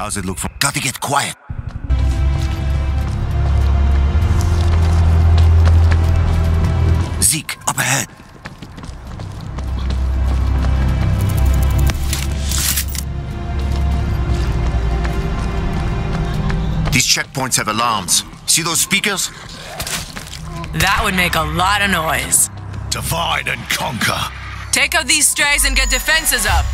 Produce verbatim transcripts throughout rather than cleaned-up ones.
How's it look for? Gotta get quiet. Zeke, up ahead. These checkpoints have alarms. See those speakers? That would make a lot of noise. Divide and conquer. Take out these strays and get defenses up.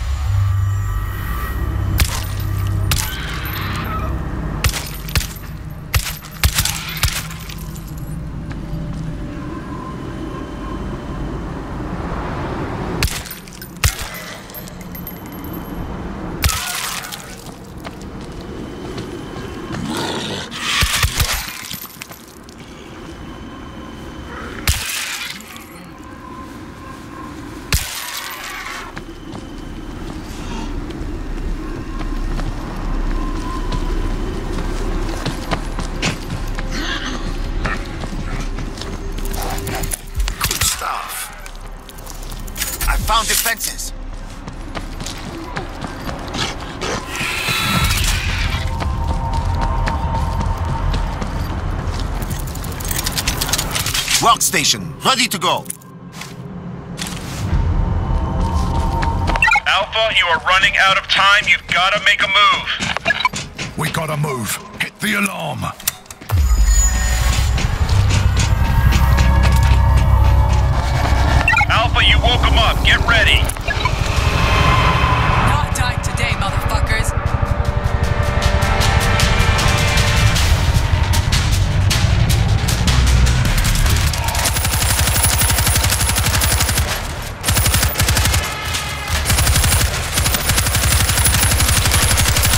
Found defenses. Workstation, ready to go. Alpha, you are running out of time. You've got to make a move. We gotta move. Hit the alarm. Alpha, you woke him up. Get ready. Not time today, motherfuckers.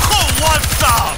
Who wants up?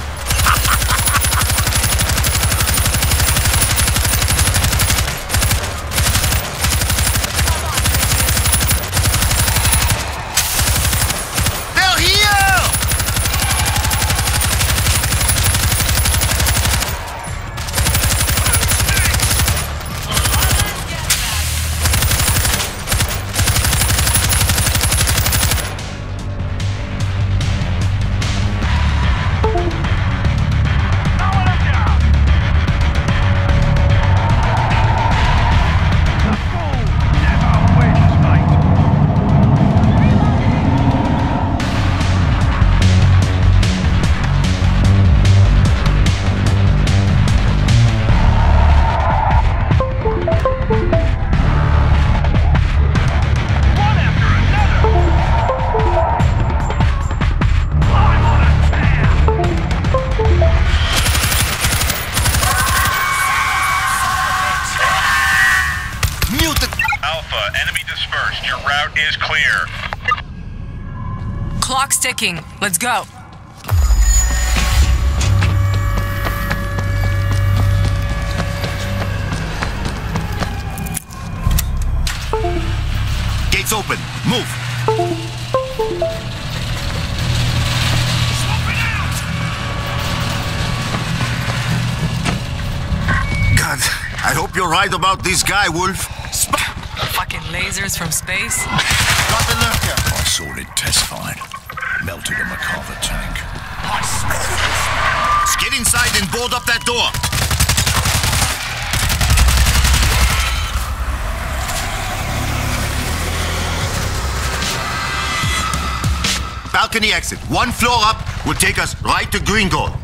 Clock's ticking. Let's go. Gates open. Move. Slope it out. God, I hope you're right about this guy, Wolf. Sp Fucking lasers from space. Got the lurker. I saw it test fine. Melted a Merkava tank. I smell this. Get inside and board up that door. Balcony exit. One floor up will take us right to Greengold.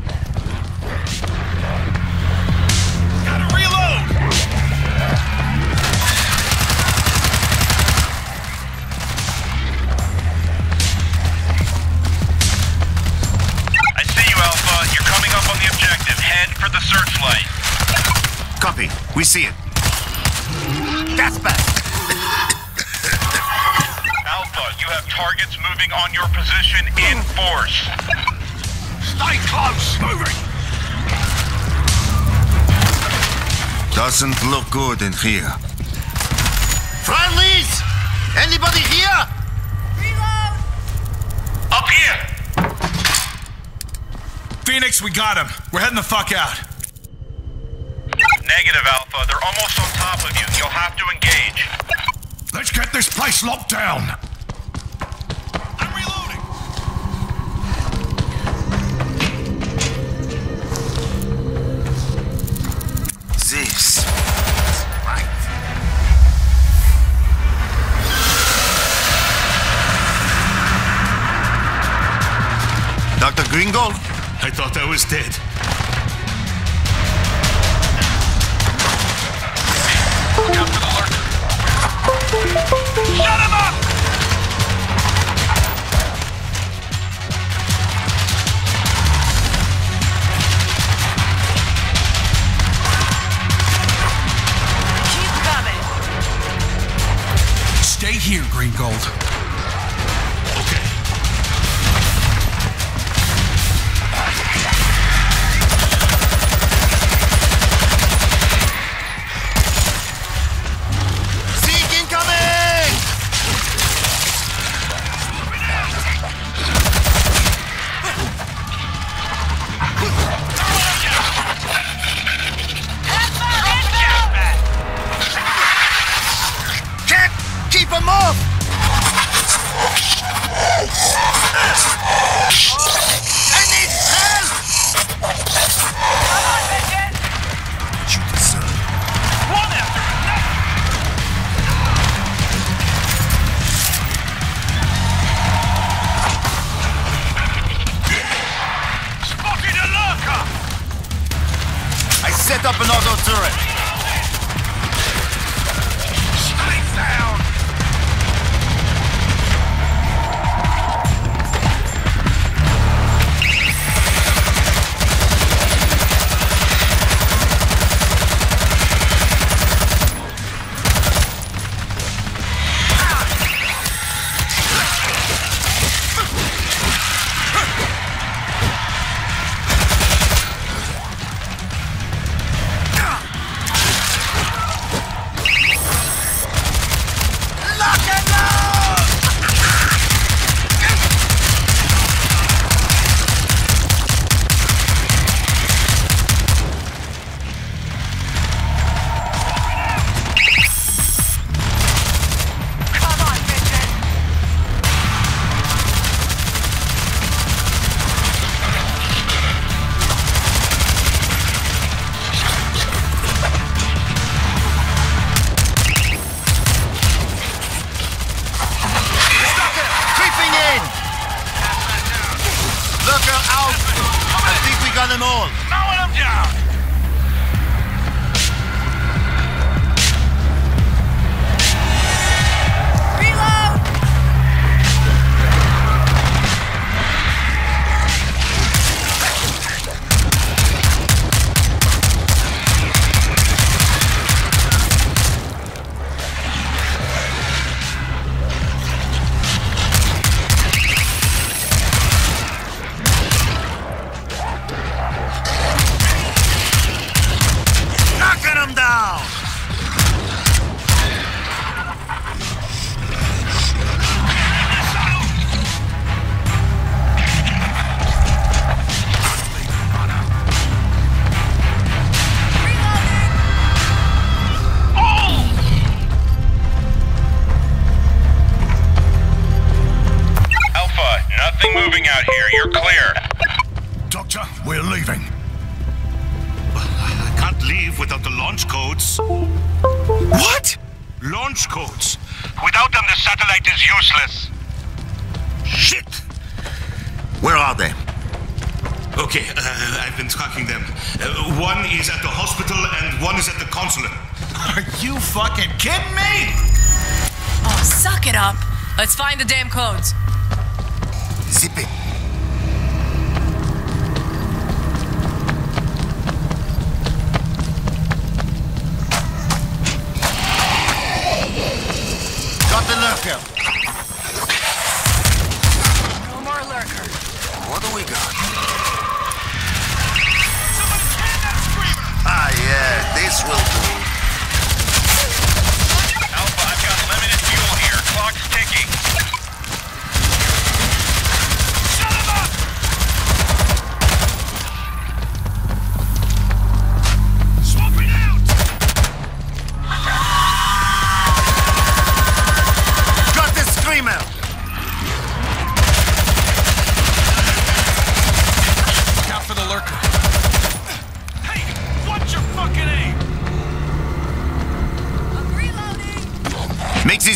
Gotta reload! For the searchlight. Copy. We see it. Gas back. Alpha, you have targets moving on your position in force. Stay close. Moving. Doesn't look good in here. Friendlies! Anybody here? Reload! Up here! Phoenix, we got him. We're heading the fuck out. Negative, Alpha. They're almost on top of you. You'll have to engage. Let's get this place locked down. I'm reloading. Greengold? I thought I was dead. Shut him up! Keep coming. Stay here, Greengold. Okay.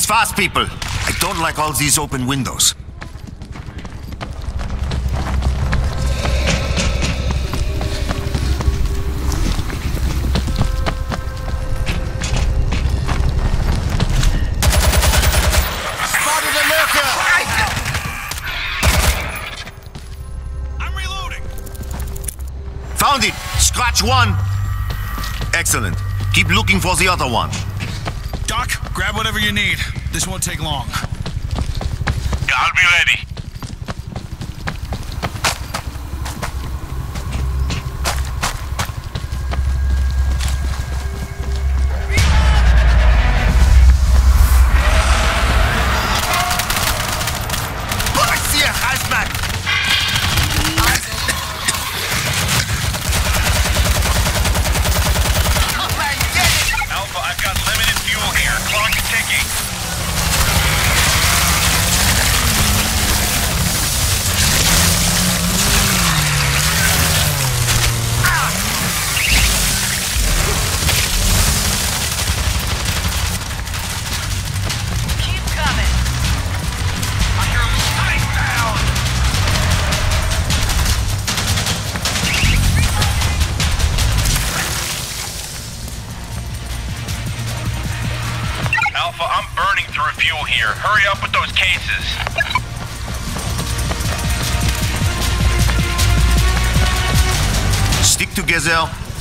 Fast people! I don't like all these open windows. Found it! Scratch one! Excellent. Keep looking for the other one. Doc, grab whatever you need. This won't take long. Yeah, I'll be ready.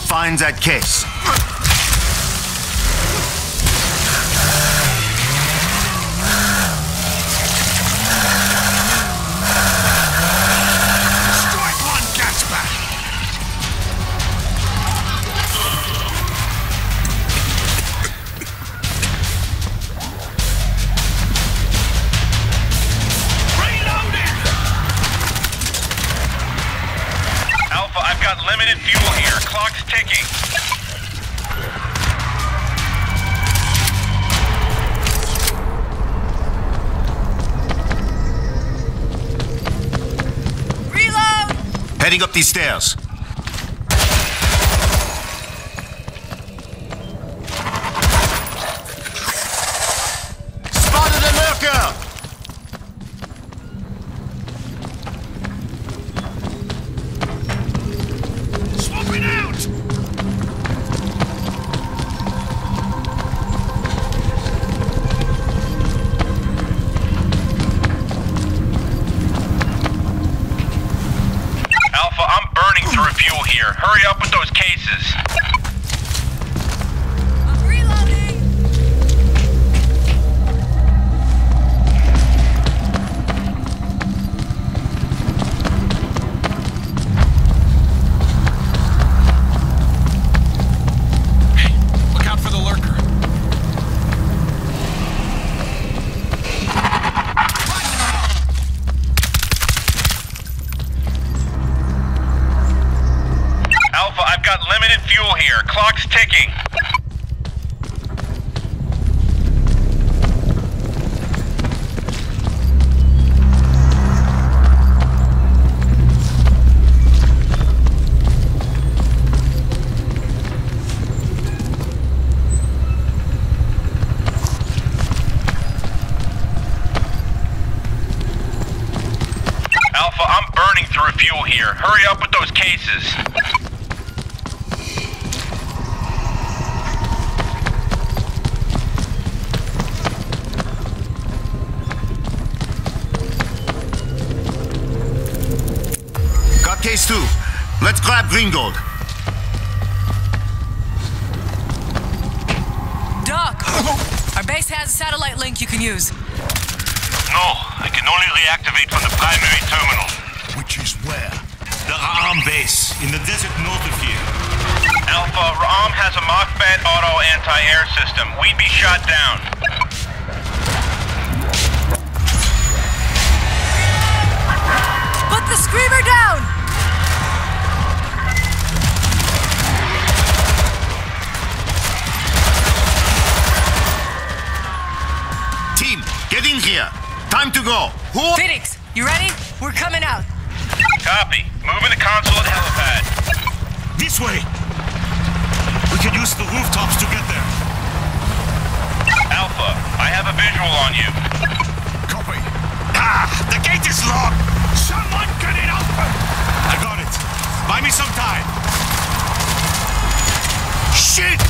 Find that case. Heading up these stairs. Spotted a lurker! Smoke it out! Fuel here. Hurry up with those cases. I'm reloading. Hey, look out for the lurker. Fuel here. Clock's ticking. Alpha, I'm burning through fuel here. Hurry up with those cases. Case two. Let's grab Greengold. Doc, our base has a satellite link you can use. No, I can only reactivate from the primary terminal. Which is where? The Ra'am base, in the desert north of here. Alpha, Ra'am has a Mach-Fed auto anti-air system. We'd be shot down. Put the screamer down! Get in here! Time to go! Whoa. Phoenix, you ready? We're coming out! Copy. Moving the consulate helipad. This way! We can use the rooftops to get there. Alpha, I have a visual on you. Copy. Ah! The gate is locked! Someone get it open! I got it. Buy me some time. Shit!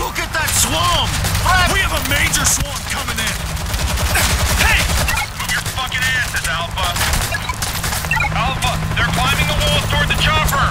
Look at that swarm! I've... We have a major swarm coming in! Fucking asses, Alpha. Alpha, they're climbing the walls toward the chopper.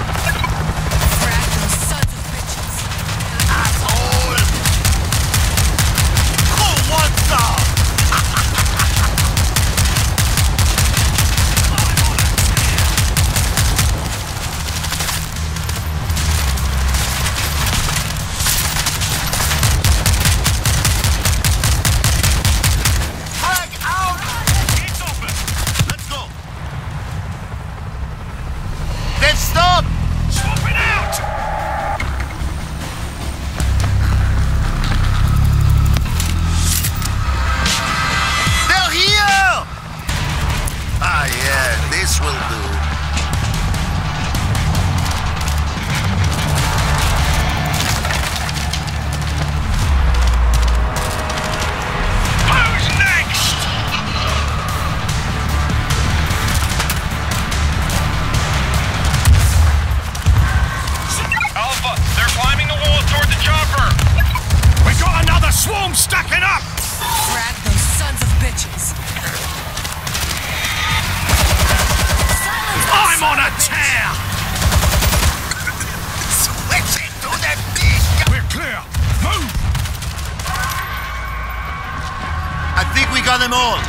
Game on!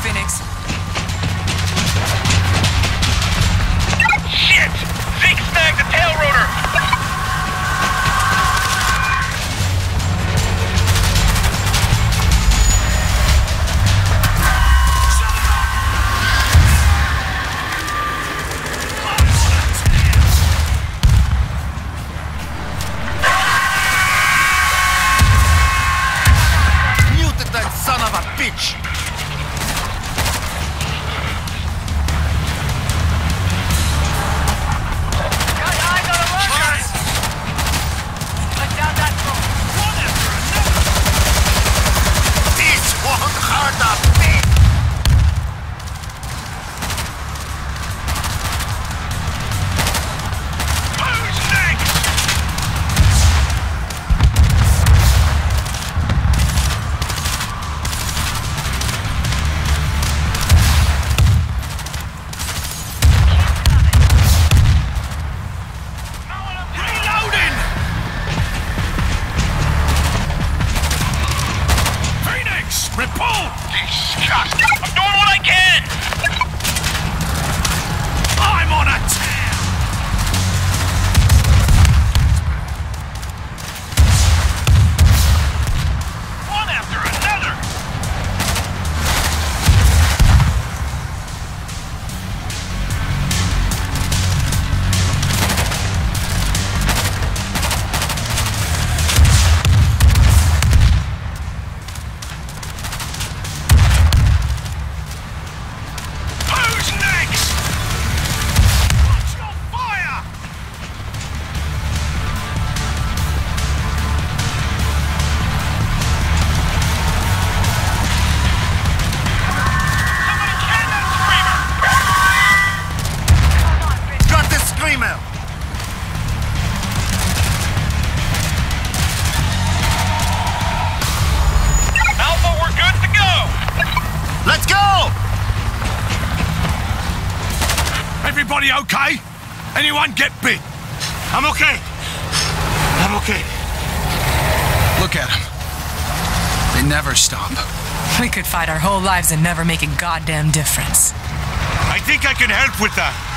Phoenix. Shit! Zeke snagged the tail rotor! Muted that son of a bitch! Everybody okay? Anyone get bit? I'm okay. I'm okay. Look at them. They never stop. We could fight our whole lives and never make a goddamn difference. I think I can help with that.